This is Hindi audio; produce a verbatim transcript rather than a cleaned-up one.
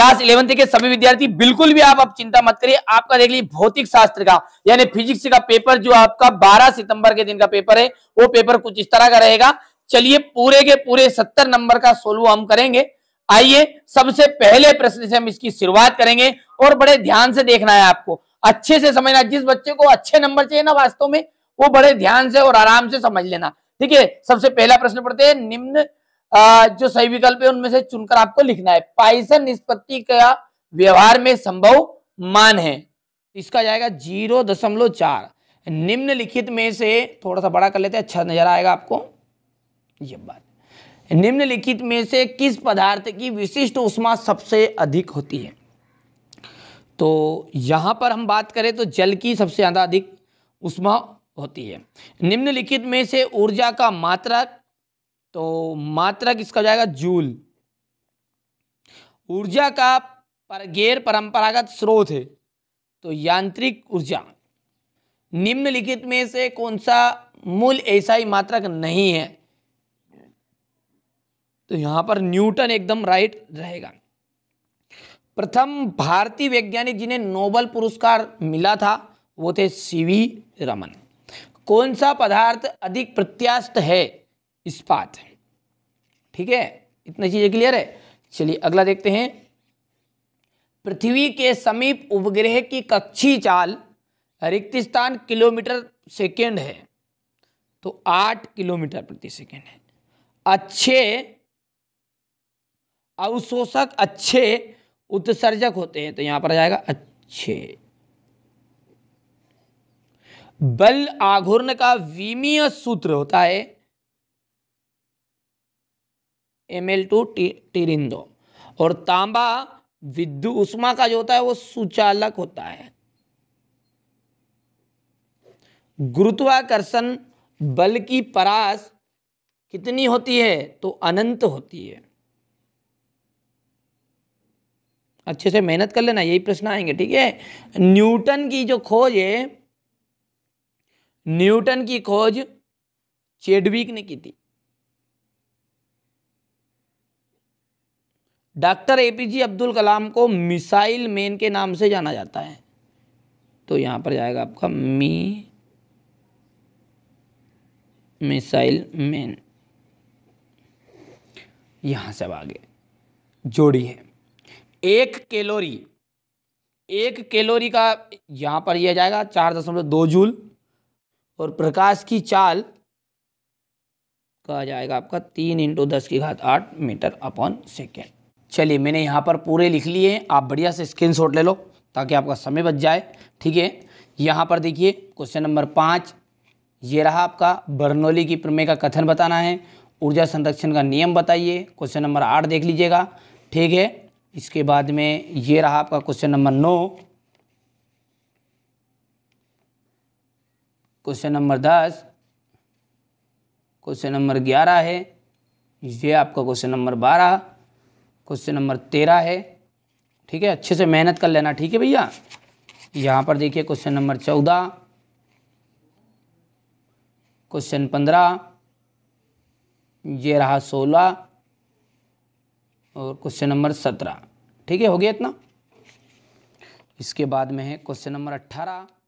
क्लास इलेवंथ के सभी विद्यार्थी बिल्कुल भी आप अब चिंता मत करिए। आपका देख लीजिए भौतिक शास्त्र का यानी फिजिक्स का पेपर जो आपका बारह सितंबर के दिन का पेपर है, वो पेपर कुछ इस तरह का रहेगा। चलिए पूरे के पूरे सत्तर नंबर का सोल्व हम करेंगे। आइए सबसे पहले प्रश्न से हम इसकी शुरुआत करेंगे और बड़े ध्यान से देखना है, आपको अच्छे से समझना। जिस बच्चे को अच्छे नंबर चाहिए ना वास्तव में, वो बड़े ध्यान से और आराम से समझ लेना, ठीक है। सबसे पहला प्रश्न पढ़ते हैं। निम्न जो सही विकल्प है उनमें से चुनकर आपको लिखना है। पॉइसन निष्पत्ति का व्यवहार में संभव मान है, इसका जाएगा जीरो दशमलव चार। निम्नलिखित में से थोड़ा सा बड़ा कर लेते हैं, अच्छा नजर आएगा आपको ये बात। निम्नलिखित में से किस पदार्थ की विशिष्ट ऊष्मा सबसे अधिक होती है? तो यहाँ पर हम बात करें तो जल की सबसे ज़्यादा अधिक ऊष्मा होती है। निम्नलिखित में से ऊर्जा का मात्रक, तो मात्रक इसका जाएगा जूल। ऊर्जा का पर गैर परंपरागत स्रोत है, तो यांत्रिक ऊर्जा। निम्नलिखित में से कौन सा मूल एसआई मात्रक नहीं है? तो यहाँ पर न्यूटन एकदम राइट रहेगा। प्रथम भारतीय वैज्ञानिक जिन्हें नोबेल पुरस्कार मिला था वो थे सीवी रमन। कौन सा पदार्थ अधिक प्रत्यास्थ है? इस्पात है, ठीक है। इतनी चीजें क्लियर है। चलिए अगला देखते हैं। पृथ्वी के समीप उपग्रह की कक्षीय चाल रिक्त स्थान किलोमीटर सेकेंड है, तो आठ किलोमीटर प्रति सेकेंड है। अच्छे अवशोषक अच्छे उत्सर्जक होते हैं, तो यहां पर आ जाएगा अच्छे। बल आघूर्ण का विमीय सूत्र होता है एम एल टू टिरिंदो, और तांबा विद्युत ऊष्मा का जो होता है वो सुचालक होता है। गुरुत्वाकर्षण बल की परास कितनी होती है? तो अनंत होती है। अच्छे से मेहनत कर लेना, यही प्रश्न आएंगे, ठीक है। न्यूटन की जो खोज है, न्यूटन की खोज चेड्विक ने की थी। डॉक्टर एपीजी अब्दुल कलाम को मिसाइल मैन के नाम से जाना जाता है, तो यहाँ पर जाएगा आपका मी मिसाइल मैन। यहाँ से आगे जोड़ी है। एक कैलोरी, एक कैलोरी का यहाँ पर यह जाएगा चार दशमलव दो जूल, और प्रकाश की चाल का जाएगा आपका तीन इंटू दस की घात आठ मीटर अपॉन सेकेंड। चलिए मैंने यहाँ पर पूरे लिख लिए हैं, आप बढ़िया से स्क्रीनशॉट ले लो ताकि आपका समय बच जाए, ठीक है। यहाँ पर देखिए क्वेश्चन नंबर पाँच ये रहा आपका। बर्नोली की प्रमेय का कथन बताना है। ऊर्जा संरक्षण का नियम बताइए, क्वेश्चन नंबर आठ देख लीजिएगा, ठीक है। इसके बाद में ये रहा आपका क्वेश्चन नंबर नौ, क्वेश्चन नंबर दस, क्वेश्चन नंबर ग्यारह है, ये आपका क्वेश्चन नंबर बारह, क्वेश्चन नंबर तेरह है, ठीक है। अच्छे से मेहनत कर लेना, ठीक है भैया। यहाँ पर देखिए क्वेश्चन नंबर चौदह, क्वेश्चन पंद्रह, ये रहा सोलह, और क्वेश्चन नंबर सत्रह, ठीक है। हो गया इतना। इसके बाद में है क्वेश्चन नंबर अट्ठारह।